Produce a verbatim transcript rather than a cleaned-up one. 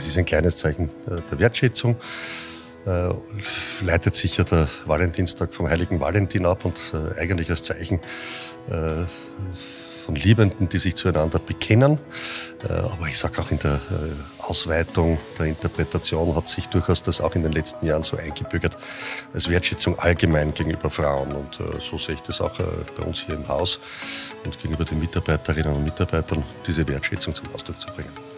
Es ist ein kleines Zeichen der Wertschätzung. Leitet sich ja der Valentinstag vom heiligen Valentin ab und eigentlich als Zeichen von Liebenden, die sich zueinander bekennen. Aber ich sage auch, in der Ausweitung der Interpretation hat sich durchaus das auch in den letzten Jahren so eingebürgert als Wertschätzung allgemein gegenüber Frauen. Und so sehe ich das auch bei uns hier im Haus und gegenüber den Mitarbeiterinnen und Mitarbeitern, diese Wertschätzung zum Ausdruck zu bringen.